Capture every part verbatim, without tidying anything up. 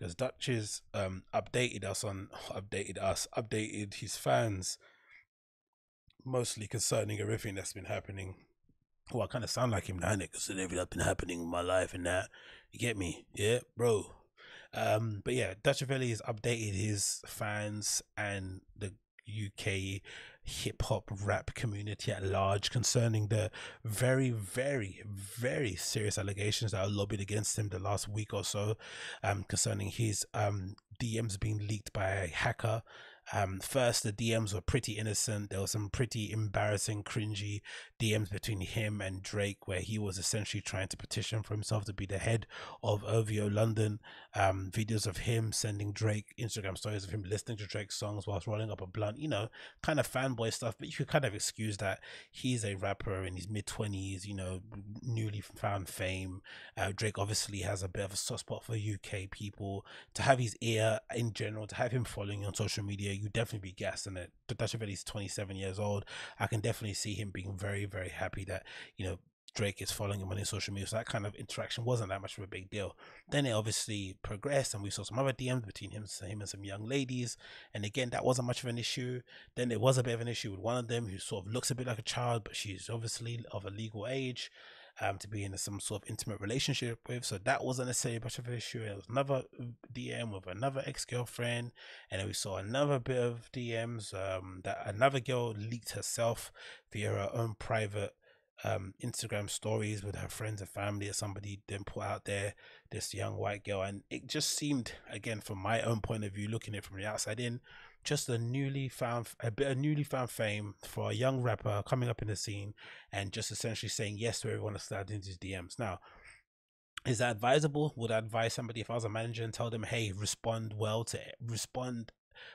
because Dutch's um updated us on updated us updated his fans mostly concerning everything that's been happening. Oh, I kind of sound like him now, because everything that's been happening in my life and that, you get me, yeah, bro. Um, but yeah, Dutchavelli has updated his fans and the U K hip hop rap community at large concerning the very, very, very serious allegations that are lobbied against him the last week or so, um, concerning his um D Ms being leaked by a hacker. Um, first, the D Ms were pretty innocent. There were some pretty embarrassing, cringy D Ms between him and Drake, where he was essentially trying to petition for himself to be the head of O V O London. Um, videos of him sending Drake Instagram stories of him listening to Drake's songs whilst rolling up a blunt, you know, kind of fanboy stuff. But you could kind of excuse that. He's a rapper in his mid twenties, you know, newly found fame. Uh, Drake obviously has a bit of a soft spot for U K people. To have his ear in general, to have him following on social media, you definitely be gassed in it. Dutchavelli's twenty-seven years old. I can definitely see him being very, very happy that, you know, Drake is following him on his social media, so that kind of interaction wasn't that much of a big deal. Then it obviously progressed, and we saw some other D Ms between him, him and some young ladies, and again, that wasn't much of an issue. Then there was a bit of an issue with one of them who sort of looks a bit like a child, but she's obviously of a legal age um, to be in some sort of intimate relationship with, so that wasn't necessarily much of an issue. There was another D M with another ex-girlfriend, and then we saw another bit of D Ms um, that another girl leaked herself via her own private Um, Instagram stories with her friends and family, or somebody then put out there, this young white girl. And it just seemed, again, from my own point of view, looking at it from the outside in, just a newly found a bit of newly found fame for a young rapper coming up in the scene and just essentially saying yes to everyone that's slid into his D Ms. Now, is that advisable? Would I advise somebody, if I was a manager, and tell them, hey, respond well to respond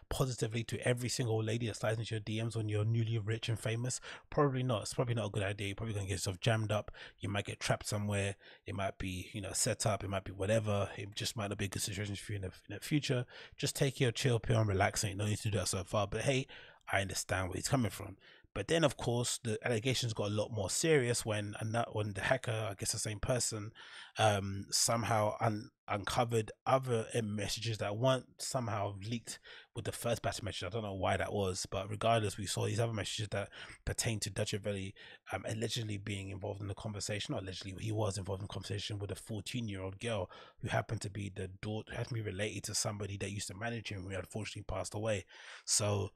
positively to every single lady that slides into your D Ms when you're newly rich and famous? Probably not. It's probably not a good idea. You're probably gonna get yourself jammed up. You might get trapped somewhere. It might be, you know, set up. It might be whatever. It just might not be a good situation for you in the, in the future. Just take your chill pill and relax. And you don't need to do that so far. But hey, I understand where he's coming from. But then, of course, the allegations got a lot more serious when when the hacker, I guess the same person, um, somehow un uncovered other messages that weren't somehow leaked with the first batch of messages. I don't know why that was, but regardless, we saw these other messages that pertain to Dutchavelli um, allegedly being involved in the conversation. Not allegedly, he was involved in a conversation with a fourteen-year-old girl who happened to be the daughter, had to be related to somebody that used to manage him, who unfortunately passed away. So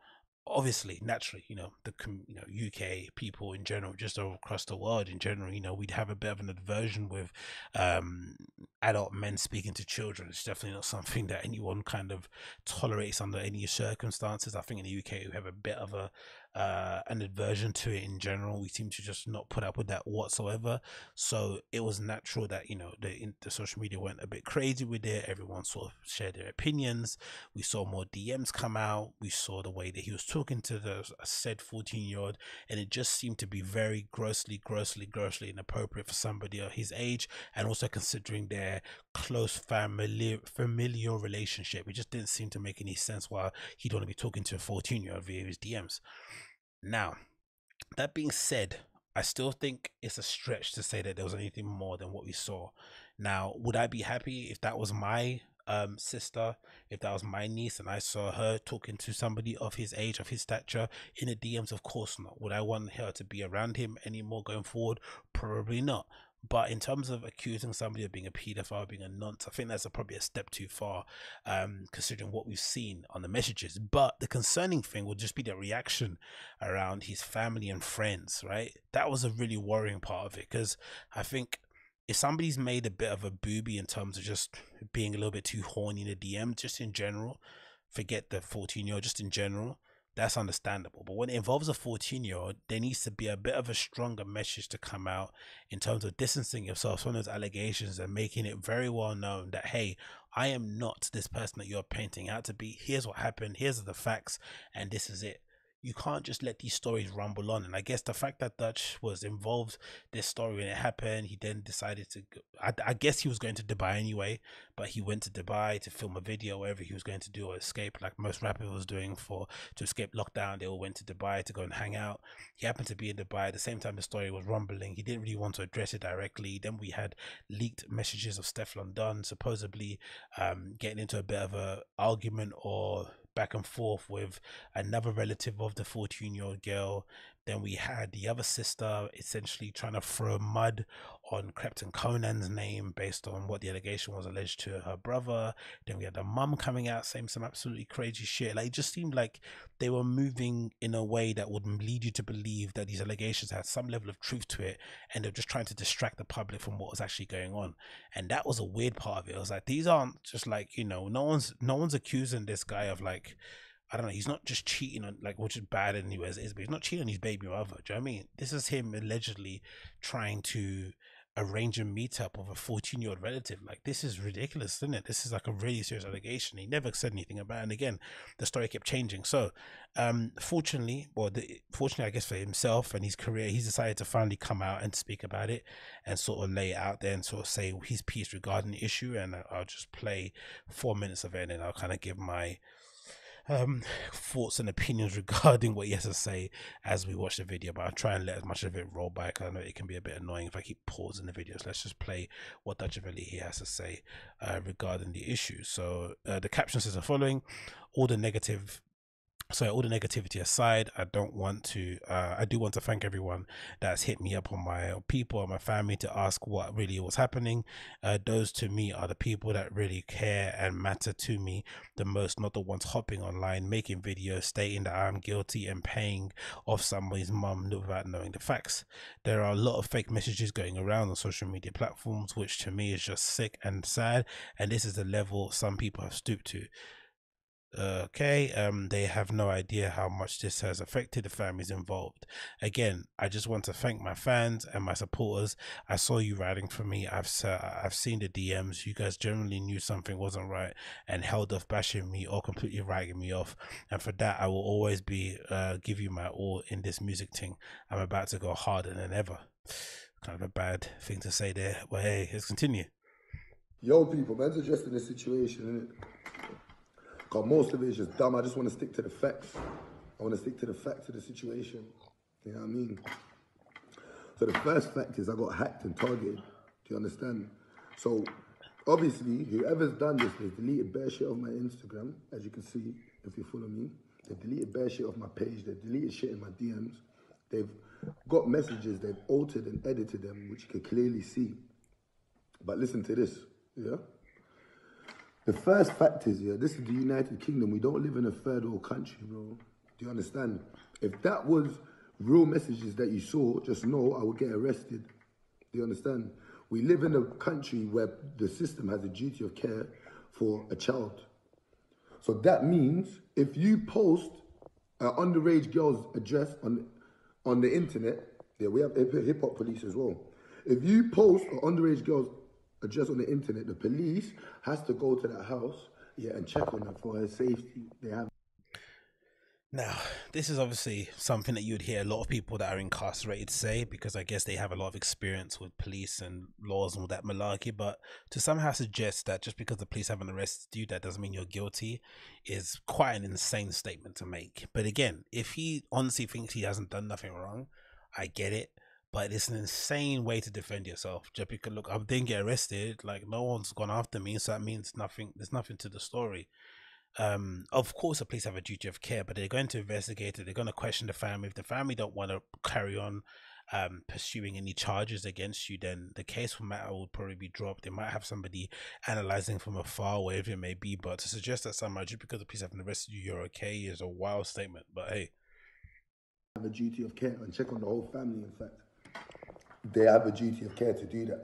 obviously, naturally, you know, the you know U K people in general, just across the world in general, you know, we'd have a bit of an aversion with um adult men speaking to children. It's definitely not something that anyone kind of tolerates under any circumstances. I think in the U K we have a bit of a uh an aversion to it in general. We seem to just not put up with that whatsoever. So it was natural that, you know, the in, the social media went a bit crazy with it. Everyone sort of shared their opinions. We saw more D Ms come out. We saw the way that he was talking to the said fourteen year old, and it just seemed to be very grossly grossly grossly inappropriate for somebody of his age, and also considering their close family familial relationship. It just didn't seem to make any sense why he'd want to be talking to a fourteen year old via his D Ms. Now, that being said, I still think it's a stretch to say that there was anything more than what we saw. Now, would I be happy if that was my um sister, if that was my niece, and I saw her talking to somebody of his age, of his stature, in the D Ms? Of course not. Would I want her to be around him anymore going forward? Probably not. But in terms of accusing somebody of being a paedophile, being a nonce, I think that's a, probably a step too far, um, considering what we've seen on the messages. But the concerning thing would just be the reaction around his family and friends, right? That was a really worrying part of it, because I think if somebody's made a bit of a booby in terms of just being a little bit too horny in a D M, just in general, forget the fourteen-year-old, just in general, that's understandable. But when it involves a fourteen year old, there needs to be a bit of a stronger message to come out in terms of distancing yourself from those allegations and making it very well known that, hey, I am not this person that you're painting out to be. Here's what happened, here's the facts, and this is it. you can't just let these stories rumble on. And I guess the fact that Dutch was involved, this story, when it happened, he then decided to go, I, I guess he was going to Dubai anyway, but he went to Dubai to film a video, whatever he was going to do, or escape, like most rappers was doing for to escape lockdown. They all went to Dubai to go and hang out. He happened to be in Dubai at the same time the story was rumbling. He didn't really want to address it directly. Then we had leaked messages of Stefflon Don supposedly um, getting into a bit of a argument or back and forth with another relative of the fourteen year old girl. Then we had the other sister essentially trying to throw mud on Krept and Konan's name based on what the allegation was alleged to her brother. Then we had the mum coming out saying some absolutely crazy shit. Like, it just seemed like they were moving in a way that would lead you to believe that these allegations had some level of truth to it, and they're just trying to distract the public from what was actually going on. And that was a weird part of it. It was like, these aren't just like, you know, no one's no one's accusing this guy of, like, I don't know, he's not just cheating on, like, which is bad anyway as it is, but he's not cheating on his baby mother. Do you know what I mean? This is him allegedly trying to arrange a meetup of a fourteen year old relative. Like, this is ridiculous, isn't it? This is like a really serious allegation. He never said anything about it, and again the story kept changing. So um fortunately, well, the, fortunately I guess for himself and his career, he's decided to finally come out and speak about it and sort of lay it out there and sort of say his piece regarding the issue. And I'll just play four minutes of it, and then I'll kind of give my Um, thoughts and opinions regarding what he has to say as we watch the video. But I'll try and let as much of it roll back. I know it can be a bit annoying if I keep pausing the videos. Let's just play what Dutchavelli he has to say uh, regarding the issue. So uh, the caption says the following: all the negative So all the negativity aside, I don't want to, uh, I do want to thank everyone that's hit me up, on my people and my family, to ask what really was happening. Uh, those to me are the people that really care and matter to me the most, not the ones hopping online, making videos, stating that I'm guilty and paying off somebody's mum without knowing the facts. There are a lot of fake messages going around on social media platforms, which to me is just sick and sad. And this is the level some people have stooped to. Okay, um they have no idea how much this has affected the families involved. Again, I just want to thank my fans and my supporters. I saw you riding for me. I've uh, I've seen the D Ms. You guys generally knew something wasn't right and held off bashing me or completely writing me off. And for that, I will always be uh give you my all in this music thing. I'm about to go harder than ever. Kind of a bad thing to say there, but hey, let's continue. Yo, people, man's addressing the situation, innit? God, most of it is just dumb. I just want to stick to the facts. I want to stick to the facts of the situation. You know what I mean? So the first fact is I got hacked and targeted. Do you understand? So obviously, whoever's done this, they've deleted bare shit off my Instagram, as you can see, if you follow me. They've deleted bare shit off my page. They've deleted shit in my D Ms. They've got messages. They've altered and edited them, which you can clearly see. But listen to this, yeah? The first fact is, yeah, this is the United Kingdom. We don't live in a third world country, bro. Do you understand? If that was real messages that you saw, just know I would get arrested. Do you understand? We live in a country where the system has a duty of care for a child. So that means if you post an underage girl's address on, on the internet, yeah, we have hip-hop police as well. If you post an underage girl's address on the internet, the police has to go to that house, yeah, and check on her for her safety. They have. Now, this is obviously something that you'd hear a lot of people that are incarcerated say, because I guess they have a lot of experience with police and laws and all that malarkey. But to somehow suggest that just because the police haven't arrested you, that doesn't mean you're guilty, is quite an insane statement to make. But again, if he honestly thinks he hasn't done nothing wrong, I get it. But it's an insane way to defend yourself. Just because, look, I didn't get arrested. Like, no one's gone after me, so that means nothing. There's nothing to the story. Um, of course, the police have a duty of care, but they're going to investigate it. They're going to question the family. If the family don't want to carry on um, pursuing any charges against you, then the case will matter will probably be dropped. They might have somebody analysing from afar, wherever it may be. But to suggest that somehow just because the police haven't arrested you, you're okay, is a wild statement. But hey, have a duty of care and check on the whole family. In fact, they have a duty of care to do that.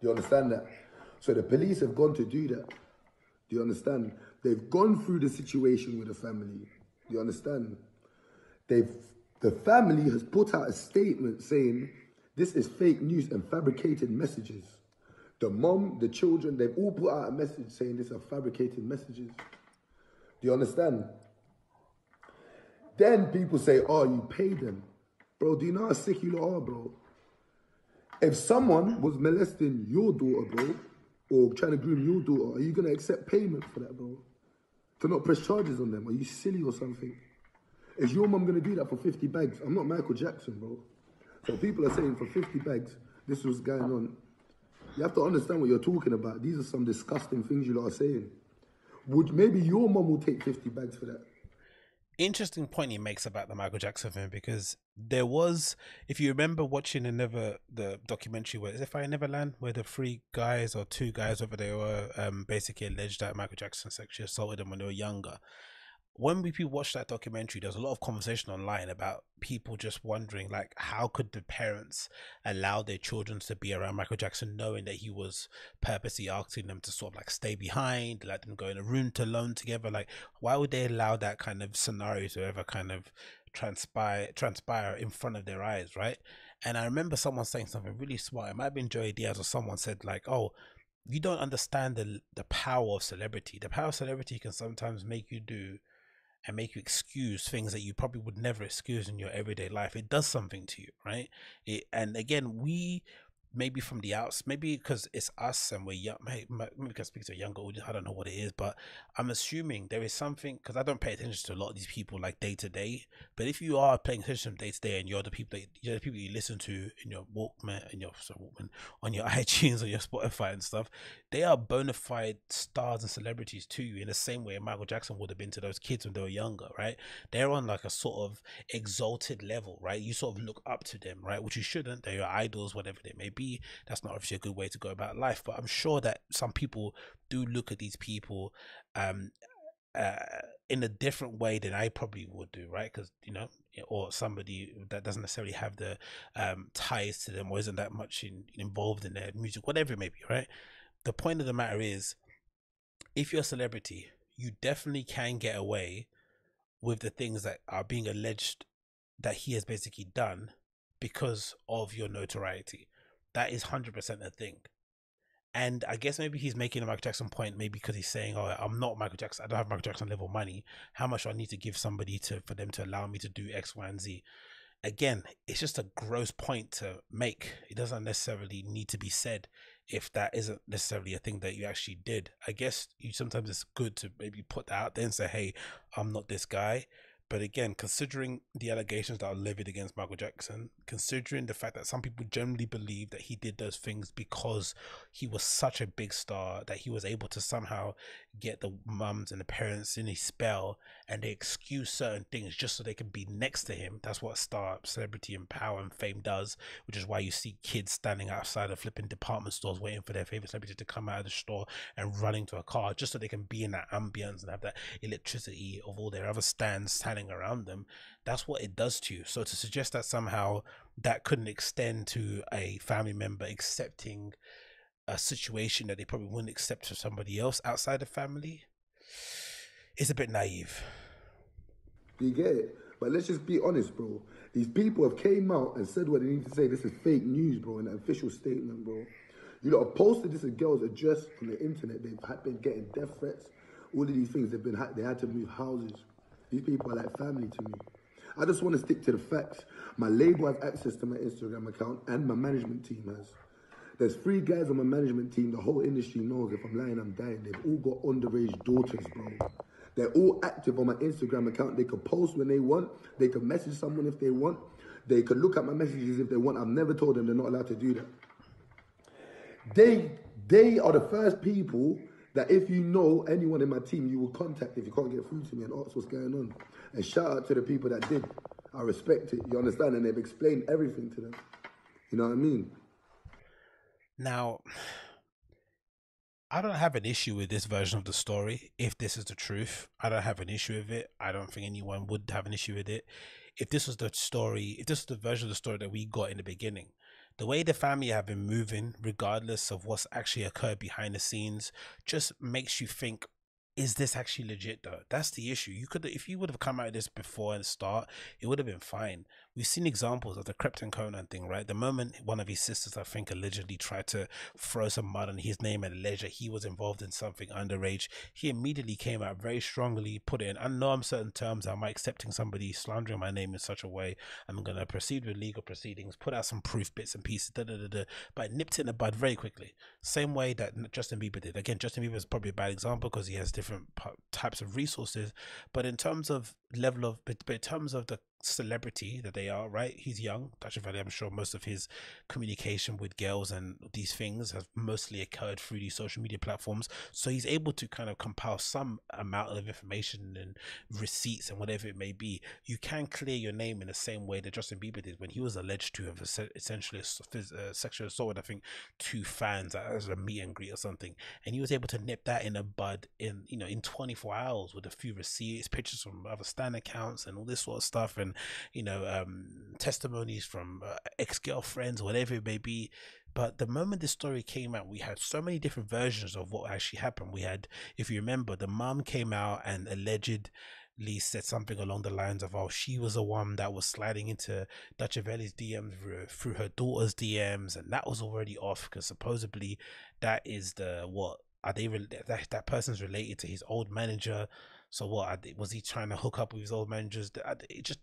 Do you understand that? So the police have gone to do that. Do you understand? They've gone through the situation with the family. Do you understand? They've, the family has put out a statement saying this is fake news and fabricated messages. The mom, the children, they've all put out a message saying these are fabricated messages. Do you understand? Then people say, oh, you paid them. Bro, do you know how sick you lot are, bro? If someone was molesting your daughter, bro, or trying to groom your daughter, are you going to accept payment for that, bro? To not press charges on them? Are you silly or something? Is your mum going to do that for fifty bags? I'm not Michael Jackson, bro. So people are saying for fifty bags, this was going on. You have to understand what you're talking about. These are some disgusting things you lot are saying. Would, maybe your mum will take fifty bags for that. Interesting point he makes about the Michael Jackson thing, because there was, if you remember watching the never the documentary where is it Fire Neverland, where the three guys or two guys, whether they were, um, basically alleged that Michael Jackson sexually assaulted them when they were younger. When we watched that documentary, there's a lot of conversation online about people just wondering, like, how could the parents allow their children to be around Michael Jackson, knowing that he was purposely asking them to sort of like stay behind, let them go in a room to alone together? Like, why would they allow that kind of scenario to ever kind of transpire transpire in front of their eyes, right? And I remember someone saying something really smart. It might have been Joey Diaz or someone said, like, oh, you don't understand the the power of celebrity. The power of celebrity can sometimes make you do and make you excuse things that you probably would never excuse in your everyday life. It does something to you, right? It, and again, we maybe from the outs, maybe because it's us and we're young, maybe because I speak to a younger audience, I don't know what it is, but I'm assuming there is something, because I don't pay attention to a lot of these people like day to day. But if you are paying attention day to day and you're the people that you're the people you listen to in your Walkman, in your sorry, Walkman, on your iTunes, on your Spotify and stuff, they are bona fide stars and celebrities to you in the same way Michael Jackson would have been to those kids when they were younger, right? They're on like a sort of exalted level, right? You sort of look up to them, right? Which you shouldn't. They're your idols, whatever they may be. That's not obviously a good way to go about life, but I'm sure that some people do look at these people um uh in a different way than I probably would do, right? Because, you know, or somebody that doesn't necessarily have the um ties to them or isn't that much in, involved in their music, whatever it may be, right? The point of the matter is, if you're a celebrity, you definitely can get away with the things that are being alleged that he has basically done because of your notoriety. That is one hundred percent a thing. And I guess maybe he's making a Michael Jackson point, maybe because he's saying, oh, I'm not Michael Jackson. I don't have Michael Jackson level money. How much do I need to give somebody to for them to allow me to do X, Y, and Z? Again, it's just a gross point to make. It doesn't necessarily need to be said if that isn't necessarily a thing that you actually did. I guess you sometimes it's good to maybe put that out there and say, hey, I'm not this guy. But again, considering the allegations that are levied against Michael Jackson, considering the fact that some people generally believe that he did those things because he was such a big star, that he was able to somehow get the mums and the parents in his spell, and they excuse certain things just so they can be next to him. That's what star, celebrity and power and fame does, which is why you see kids standing outside of flipping department stores waiting for their favorite celebrity to come out of the store and running to a car just so they can be in that ambience and have that electricity of all their other stands standing around them. That's what it does to you. So to suggest that somehow that couldn't extend to a family member accepting a situation that they probably wouldn't accept for somebody else outside the family is a bit naive. You get it? But let's just be honest, bro. These people have came out and said what they need to say. This is fake news, bro, in an official statement, bro. You know, I've posted this at girls' address on the internet. They've been getting death threats, all of these things. They've been, they had to move houses. These people are like family to me. I just want to stick to the facts. My label has access to my Instagram account and my management team has. There's three guys on my management team. The whole industry knows if I'm lying, I'm dying. They've all got underage daughters, bro. They're all active on my Instagram account. They can post when they want. They can message someone if they want. They can look at my messages if they want. I've never told them they're not allowed to do that. They, they are the first people that if you know anyone in my team, you will contact if you can't get through to me and ask what's going on. And shout out to the people that did. I respect it, you understand? And they've explained everything to them. You know what I mean? Now, I don't have an issue with this version of the story. If this is the truth, I don't have an issue with it. I don't think anyone would have an issue with it. If this was the story, if this is the version of the story that we got in the beginning, the way the family have been moving, regardless of what's actually occurred behind the scenes, just makes you think, is this actually legit though? That's the issue. You could, if you would have come out of this before and start, it would have been fine. we've seen examples of the Krept and Konan thing, right? The moment one of his sisters, I think, allegedly tried to throw some mud on his name and leisure, he was involved in something underage, he immediately came out very strongly, put it in, I know I'm certain terms, am I accepting somebody slandering my name in such a way? I'm going to proceed with legal proceedings, put out some proof, bits and pieces, da da da da. But I nipped it in the bud very quickly. Same way that Justin Bieber did. Again, Justin Bieber is probably a bad example because he has different types of resources. But in terms of level of, but in terms of the celebrity that they are, right? He's young. Dutchavelli, I'm sure most of his communication with girls and these things have mostly occurred through these social media platforms, so he's able to kind of compile some amount of information and receipts and whatever it may be. You can clear your name in the same way that Justin Bieber did when he was alleged to have essentially a sexual assault, I think, two fans as a meet and greet or something, and he was able to nip that in a bud in, you know, in twenty-four hours with a few receipts, pictures from other stan accounts and all this sort of stuff, and you know, um, testimonies from uh, ex-girlfriends, whatever it may be. But the moment this story came out, we had so many different versions of what actually happened. We had, if you remember, the mom came out and alleged Lee said something along the lines of, oh, she was the one that was sliding into Dutchavelli's D Ms through her daughter's D Ms, and that was already off because supposedly that is the, what are they, that, that person's related to his old manager. So what, was he trying to hook up with his old managers? It just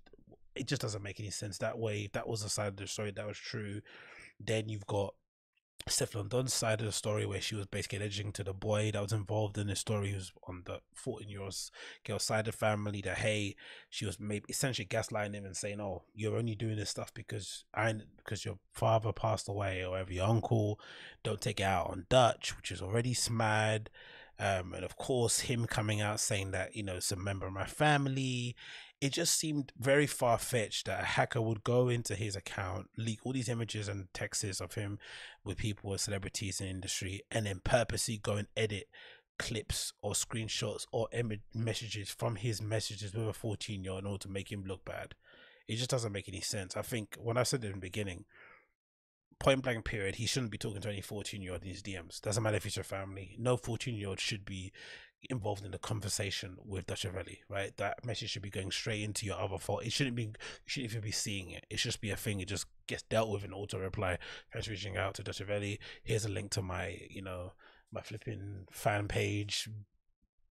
it just doesn't make any sense that way. If that was the side of the story that was true, then you've got Stefflon Don's side of the story where she was basically alleging to the boy that was involved in the story, who's on the fourteen year old girl side of the family, that hey, she was maybe essentially gaslighting him and saying, oh, you're only doing this stuff because I because your father passed away or whatever, your uncle, don't take it out on Dutch, which is already smad. Um, and of course him coming out saying that, you know, it's a member of my family. It just seemed very far-fetched that a hacker would go into his account, leak all these images and texts of him with people or celebrities in the industry, and then purposely go and edit clips or screenshots or messages from his messages with a fourteen year old in order to make him look bad. It just doesn't make any sense. I think when I said it in the beginning, point blank period, he shouldn't be talking to any fourteen year old in his D Ms. Doesn't matter if it's your family. No fourteen year old should be involved in the conversation with Dutchavelli, right? That message should be going straight into your other fault. It shouldn't be, you shouldn't even be seeing it. It should just be a thing. It just gets dealt with in auto reply. Thanks for reaching out to Dutchavelli. Here's a link to my, you know, my flipping fan page.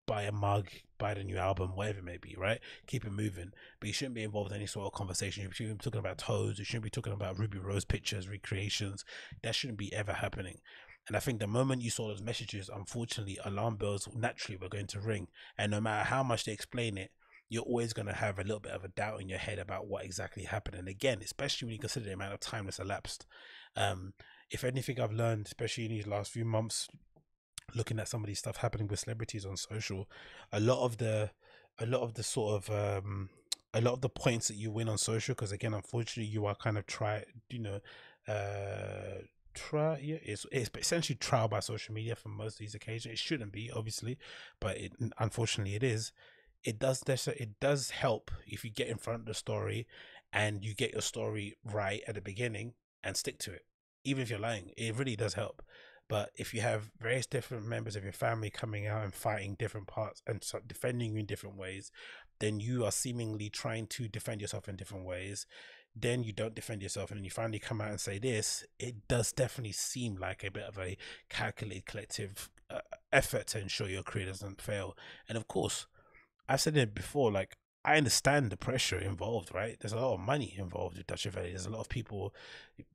Buy a mug, buy the new album, whatever it may be, right? Keep it moving. But you shouldn't be involved in any sort of conversation. You shouldn't be talking about toes. You shouldn't be talking about Ruby Rose pictures, recreations. That shouldn't be ever happening. And I think the moment you saw those messages, unfortunately, alarm bells naturally were going to ring. And no matter how much they explain it, you're always going to have a little bit of a doubt in your head about what exactly happened. And again, especially when you consider the amount of time that's elapsed. Um, if anything I've learned, especially in these last few months, looking at some of these stuff happening with celebrities on social, a lot of the a lot of the sort of um a lot of the points that you win on social, because again, unfortunately, you are kind of try you know uh try yeah it's, it's essentially trial by social media for most of these occasions. It shouldn't be, obviously, but it unfortunately it is. It does it does help if you get in front of the story and you get your story right at the beginning and stick to it, even if you're lying. It really does help. But if you have various different members of your family coming out and fighting different parts and defending you in different ways, then you are seemingly trying to defend yourself in different ways. Then you don't defend yourself, and then you finally come out and say this. It does definitely seem like a bit of a calculated collective uh, effort to ensure your career doesn't fail. And of course, I've said it before, like, I understand the pressure involved, right? There's a lot of money involved with Dutchavelli. There's a lot of people,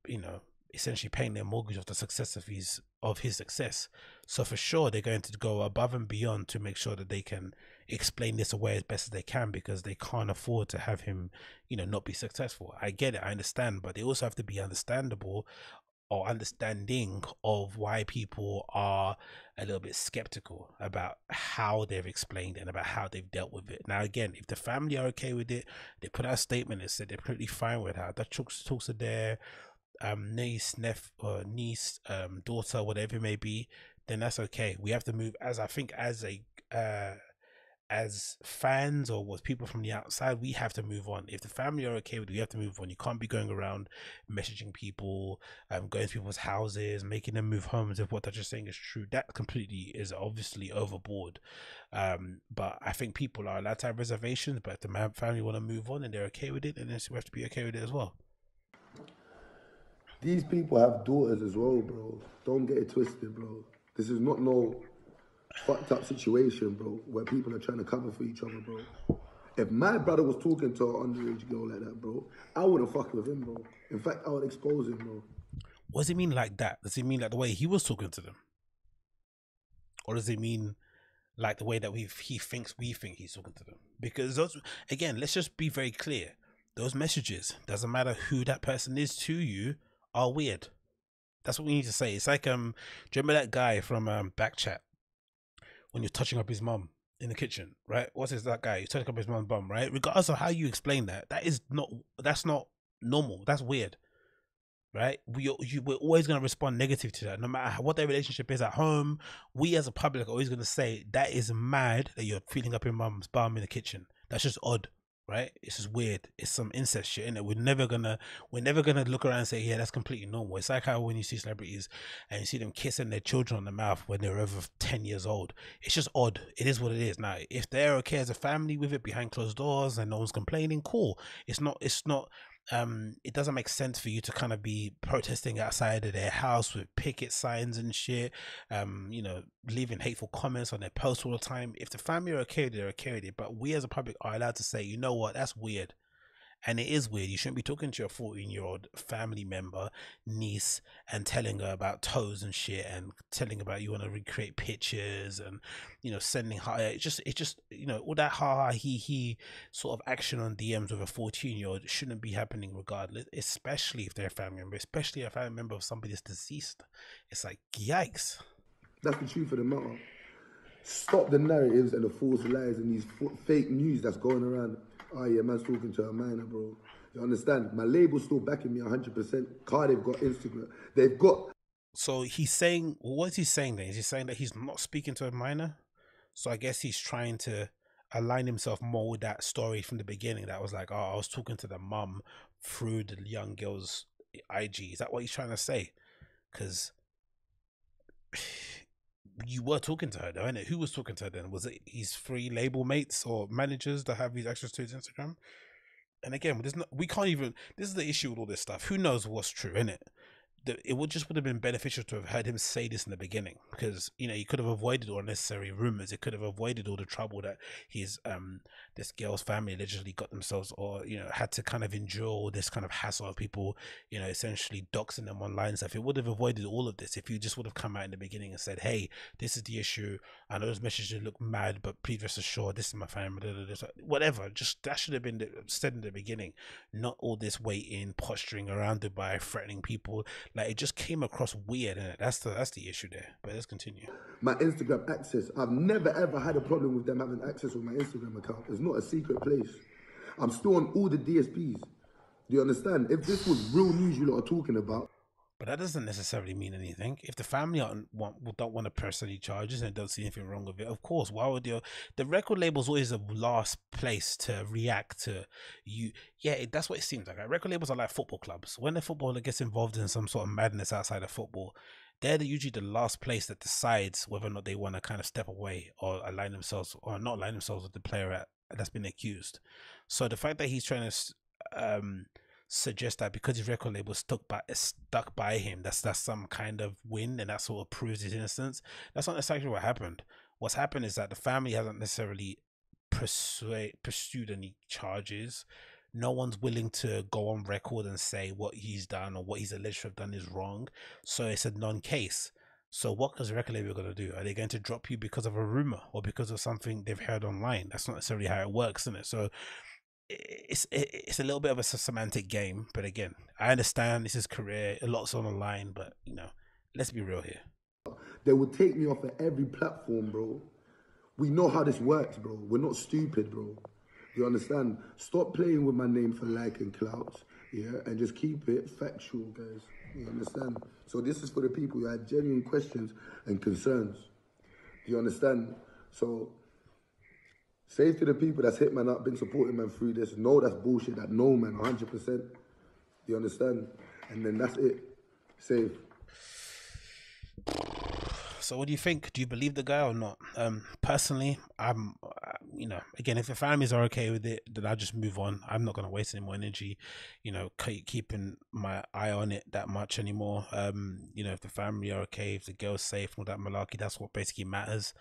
you know, essentially paying their mortgage off the success of his of his success. So for sure, they're going to go above and beyond to make sure that they can explain this away as best as they can, because they can't afford to have him, you know, not be successful. I get it, I understand, but they also have to be understandable or understanding of why people are a little bit skeptical about how they've explained it and about how they've dealt with it. Now again, if the family are okay with it, they put out a statement and said they're completely fine with how that talks talks to their um niece nephew or niece um daughter, whatever it may be, then that's okay. We have to move, as I think, as a uh as fans or with people from the outside, we have to move on. If the family are okay with it, we have to move on. You can't be going around messaging people, um, going to people's houses, making them move homes if what they're just saying is true. That completely is obviously overboard. Um, but I think people are allowed to have reservations, but if the family want to move on and they're okay with it, then we have to be okay with it as well. These people have daughters as well, bro. Don't get it twisted, bro. This is not no fucked up situation, bro, where people are trying to cover for each other, bro. If my brother was talking to an underage girl like that, bro, I wouldn't fuck with him, bro. In fact, I would expose him, bro. What does it mean like that? Does it mean like the way he was talking to them? Or does it mean like the way that we he thinks we think he's talking to them? Because those, again, let's just be very clear. Those messages, doesn't matter who that person is to you, are weird. That's what we need to say. It's like, um, do you remember that guy from um, Backchat? When you're touching up his mum in the kitchen, right? What's his, that guy? He's touching up his mum's bum, right? Regardless of how you explain that, that is not, that's not normal. That's weird, right? We, you, we're always going to respond negative to that. No matter what their relationship is at home, we as a public are always going to say, that is mad that you're feeling up your mum's bum in the kitchen. That's just odd, right? It's just weird. It's some incest shit, innit? We're never going to, we're never going to look around and say, yeah, that's completely normal. It's like how when you see celebrities and you see them kissing their children on the mouth when they're over ten years old. It's just odd. It is what it is. Now, if they're okay as a family with it behind closed doors and no one's complaining, cool. It's not, it's not, um, it doesn't make sense for you to kind of be protesting outside of their house with picket signs and shit, um, you know, leaving hateful comments on their posts all the time. If the family are okay, they're okay with it. But we as a public are allowed to say, you know what, that's weird. And it is weird. You shouldn't be talking to your fourteen year old family member, niece, and telling her about toes and shit, and telling about you want to recreate pictures, and, you know, sending her, it's just, it's just, you know, all that ha ha he he sort of action on D Ms with a fourteen year old shouldn't be happening regardless, especially if they're a family member, especially a family member of somebody that's deceased. It's like, yikes. That's the truth of the matter. Stop the narratives and the false lies and these fake news that's going around. Oh yeah, man's talking to a minor, bro. You understand? My label's still backing me one hundred percent. Cardiff got Instagram. They've got... So he's saying... What is he saying then? Is he saying that he's not speaking to a minor? So I guess he's trying to align himself more with that story from the beginning that was like, oh, I was talking to the mum through the young girl's I G. Is that what he's trying to say? Because... you were talking to her though, innit? Who was talking to her then? Was it his three label mates or managers that have these access to his Instagram? And again, there's not, we can't even, this is the issue with all this stuff. Who knows what's true, innit? The, it would just would have been beneficial to have heard him say this in the beginning, because, you know, he could have avoided all unnecessary rumors. It could have avoided all the trouble that his, um, this girl's family allegedly got themselves, or, you know, had to kind of endure all this kind of hassle of people, you know, essentially doxing them online and stuff. It would have avoided all of this if you just would have come out in the beginning and said, hey, this is the issue. I know those messages look mad, but please rest assured, this is my family, whatever. Just that should have been said in the beginning, not all this waiting, posturing around it by threatening people. Like, it just came across weird, and that's the that's the issue there. But let's continue. My Instagram access. I've never ever had a problem with them having access with my Instagram account. It's not a secret place. I'm still on all the D S Ps. Do you understand? If this was real news you lot are talking about. But that doesn't necessarily mean anything. If the family aren't want, don't want to press any charges and don't see anything wrong with it, of course, why would you? The record label's always the last place to react to you. Yeah, it, that's what it seems like. Right? Record labels are like football clubs. When a footballer gets involved in some sort of madness outside of football, they're the, usually the last place that decides whether or not they want to kind of step away or align themselves or not align themselves with the player at, that's been accused. So the fact that he's trying to... Um, suggest that because his record label stuck by stuck by him, that's that's some kind of win and that sort of proves his innocence. That's not exactly what happened. What's happened is that the family hasn't necessarily pursued pursued any charges. No one's willing to go on record and say what he's done or what he's alleged to have done is wrong. So it's a non-case. So what is the record label going to do? Are they going to drop you because of a rumor or because of something they've heard online? That's not necessarily how it works, isn't it? So it's it's a little bit of a semantic game, but again, I understand this is career, a lot's on the line, but you know, let's be real here. They will take me off of every platform, bro. We know how this works, bro. We're not stupid, bro. You understand? Stop playing with my name for like and clout, yeah, and just keep it factual, guys. You understand? So this is for the people who had genuine questions and concerns. You understand? So Say to the people that's hit man up, been supporting man through this, know that's bullshit, that no man, one hundred percent. You understand? And then that's it. Save. So what do you think? Do you believe the guy or not? Um, personally, I'm, you know, again, if the families are okay with it, then I'll just move on. I'm not going to waste any more energy, you know, keeping my eye on it that much anymore. Um, you know, if the family are okay, if the girl's safe and all that malarkey, that's what basically matters.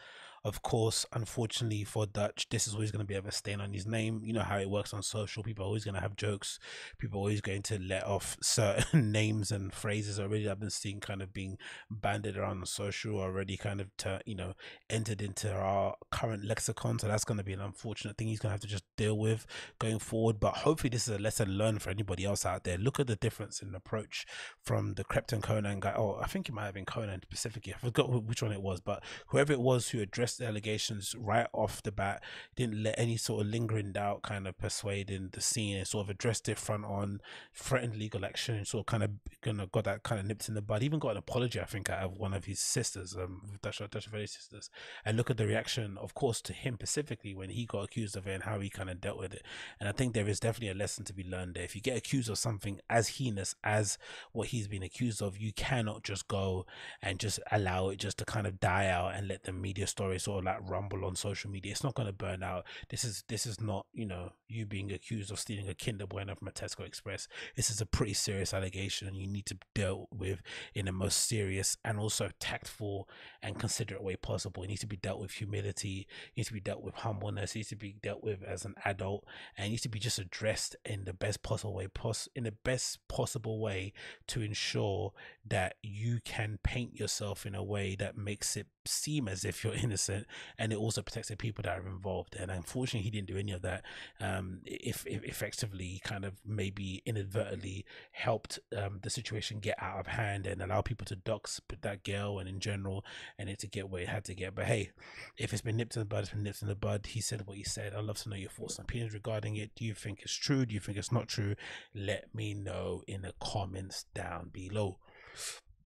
Of course, unfortunately for Dutch, this is always going to be a stain on his name. You know how it works on social. People are always going to have jokes. People are always going to let off certain names and phrases already. I've been seeing kind of being banded around on social already, kind of, to, you know, entered into our current lexicon. So that's going to be an unfortunate thing he's going to have to just deal with going forward. But hopefully this is a lesson learned for anybody else out there. Look at the difference in approach from the Krept and Konan guy. Oh, I think it might have been Konan specifically. I forgot which one it was, but whoever it was who addressed the allegations right off the bat, didn't let any sort of lingering doubt kind of persuading the scene, and sort of addressed it front on, threatened legal action, and sort of kind of you know, got that kind of nipped in the bud. Even got an apology, I think, out of one of his sisters, um, Dutchavelli's sisters. And look at the reaction, of course, to him specifically when he got accused of it and how he kind of dealt with it. And I think there is definitely a lesson to be learned there. If you get accused of something as heinous as what he's been accused of, you cannot just go and just allow it just to kind of die out and let the media story sort of like rumble on social media. It's not going to burn out. This is this is not, you know, you being accused of stealing a Kinder Bueno from a Tesco Express. This is a pretty serious allegation you need to deal with in the most serious and also tactful and considerate way possible. It needs to be dealt with humility, it needs to be dealt with humbleness, it needs to be dealt with as an adult, and it needs to be just addressed in the best possible way pos in the best possible way to ensure that you can paint yourself in a way that makes it seem as if you're innocent, and it also protects the people that are involved. And unfortunately, he didn't do any of that. Um, if, if effectively, kind of maybe inadvertently helped um, the situation get out of hand and allow people to dox that girl and in general, and it to get where it had to get. But hey, if it's been nipped in the bud, it's been nipped in the bud. He said what he said. I'd love to know your thoughts and opinions regarding it. Do you think it's true? Do you think it's not true? Let me know in the comments down below.